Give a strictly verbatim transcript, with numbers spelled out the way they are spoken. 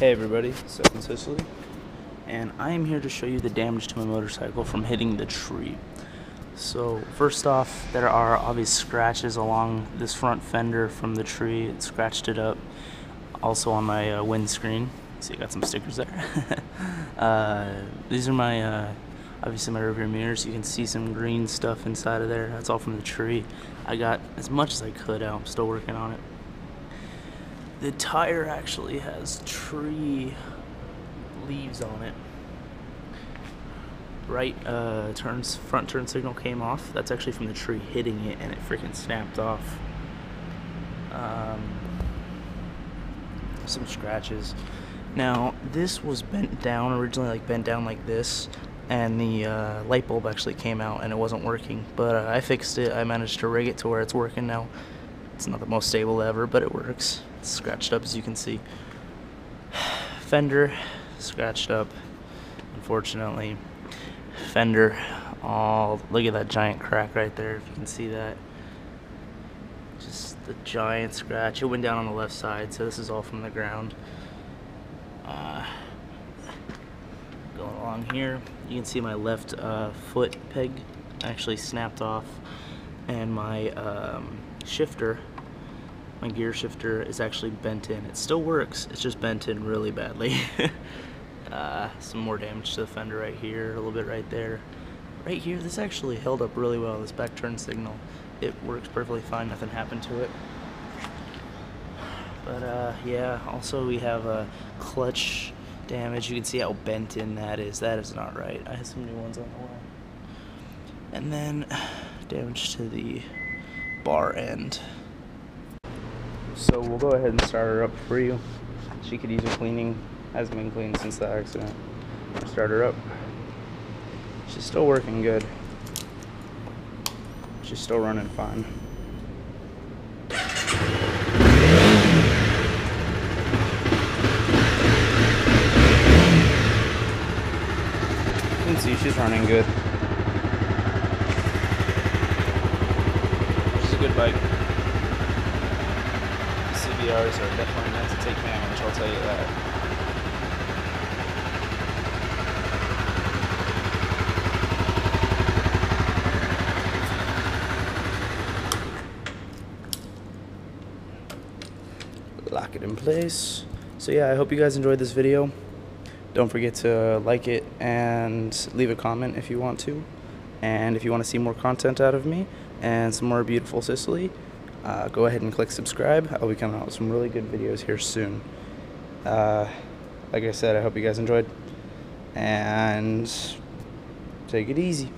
Hey everybody, Seth in Sicily, and I am here to show you the damage to my motorcycle from hitting the tree. So first off, there are obvious scratches along this front fender from the tree. It scratched it up. Also on my uh, windscreen, see I got some stickers there. uh, these are my uh, obviously my rear mirrors. You can see some green stuff inside of there. That's all from the tree. I got as much as I could out. I'm still working on it. The tire actually has tree leaves on it. Right uh, turns front turn signal came off. That's actually from the tree hitting it, and it freaking snapped off. Um, some scratches. Now this was bent down originally, like bent down like this, and the uh, light bulb actually came out, and it wasn't working. But uh, I fixed it. I managed to rig it to where it's working now. It's not the most stable ever, but it works. It's scratched up, as you can see. Fender, scratched up, unfortunately. Fender, oh, look at that giant crack right there, if you can see that. Just the giant scratch. It went down on the left side, so this is all from the ground. Uh, going along here, you can see my left uh, foot peg actually snapped off, and my um, shifter, my gear shifter, is actually bent in. It still works, it's just bent in really badly. uh, some more damage to the fender right here, a little bit right there. Right here, this actually held up really well, this back turn signal. It works perfectly fine, nothing happened to it. But uh, yeah, also we have a clutch damage. You can see how bent in that is. That is not right. I have some new ones on the way. And then damage to the bar end. So we'll go ahead and start her up for you. She could use a cleaning, hasn't been cleaned since the accident. We'll start her up. She's still working good. She's still running fine. You can see she's running good. Good bike. C V Rs are definitely not to take damage, I'll tell you that. Lock it in place. So yeah, I hope you guys enjoyed this video. Don't forget to like it and leave a comment if you want to. And if you want to see more content out of me and some more beautiful Sicily, uh, go ahead and click subscribe. I'll be coming out with some really good videos here soon. Uh, like I said, I hope you guys enjoyed. And take it easy.